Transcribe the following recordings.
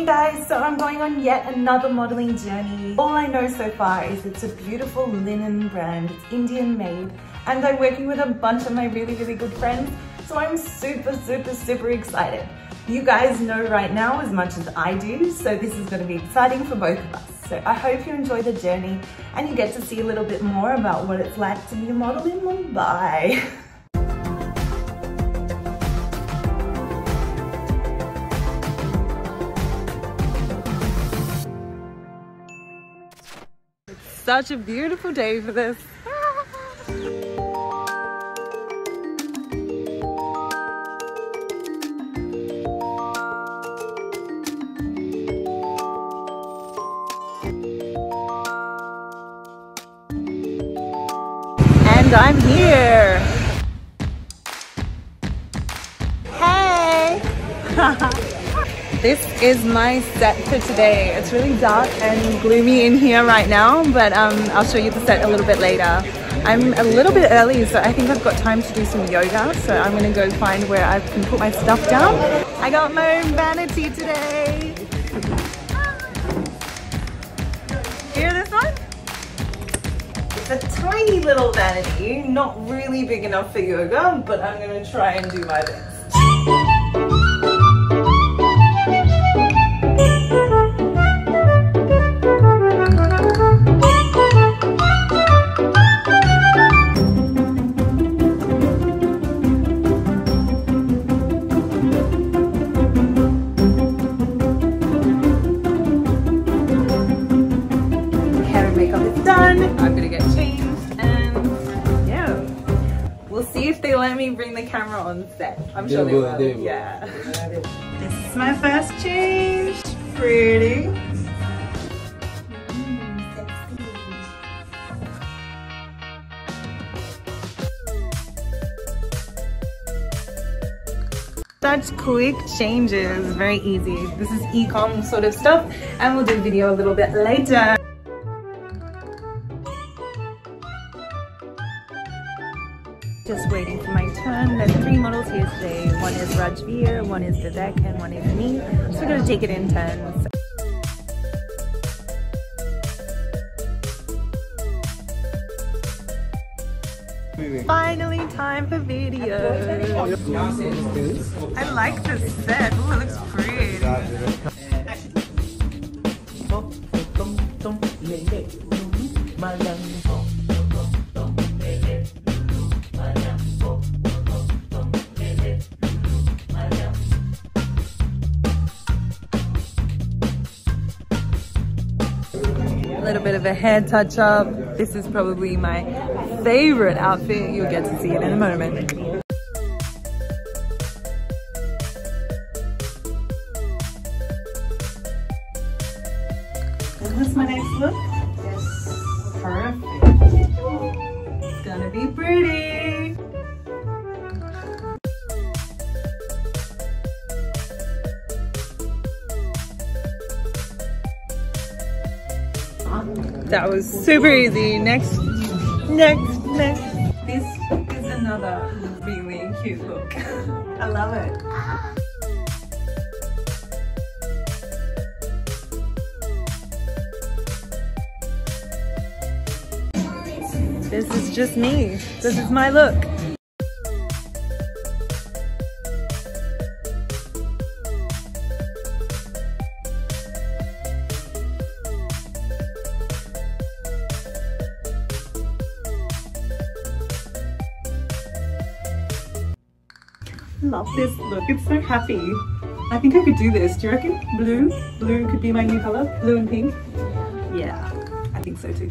Hey guys, so I'm going on yet another modeling journey. All I know so far is it's a beautiful linen brand, it's Indian made, and I'm working with a bunch of my really good friends, so I'm super excited. You guys know right now as much as I do, so this is going to be exciting for both of us. So I hope you enjoy the journey and you get to see a little bit more about what it's like to be a model in Mumbai. Such a beautiful day for this. And I'm here. Hey! This is my set for today. It's really dark and gloomy in here right now, but I'll show you the set a little bit later. I'm a little bit early, so I think I've got time to do some yoga, so I'm gonna go find where I can put my stuff down. I got my own vanity today. Hear this one? It's a tiny little vanity, not really big enough for yoga, but I'm gonna try and do my best. Bring the camera on set. I'm sure they will. Yeah. This is my first change. Pretty. Such quick changes. Very easy. This is e-com sort of stuff, and we'll do video a little bit later. Just waiting for my turn. There's three models here today. One is Rajveer, one is Žižek, and one is me. So we're going to take it in turns. Finally time for video. I like this set. Oh, it looks pretty. Little bit of a hair touch up. This is probably my favorite outfit. You'll get to see it in a moment. Is this my next look? Yes. Perfect. It's gonna be pretty. That was super easy. Next. This is another really cute look. I love it. This is just me. This is my look. Love this look, it's so happy. I think I could do this, do you reckon? Blue could be my new color, blue and pink. Yeah, I think so too.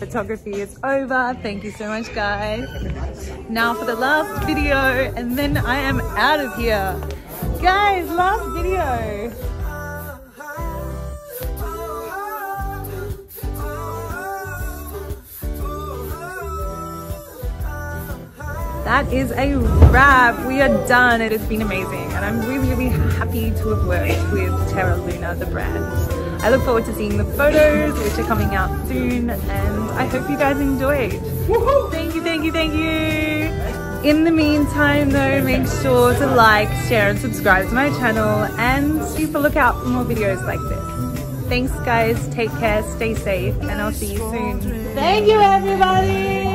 Photography is over. Thank you so much, guys. Now for the last video, and then I am out of here. Guys, last video. That is a wrap. We are done. It has been amazing, and I'm really, really happy to have worked with Terra Luna, the brand. I look forward to seeing the photos, which are coming out soon, and I hope you guys enjoyed. Woohoo! Thank you, thank you, thank you. In the meantime though, make sure to like, share and subscribe to my channel, and keep a lookout for more videos like this. Thanks guys, take care, stay safe, and I'll see you soon. Thank you everybody!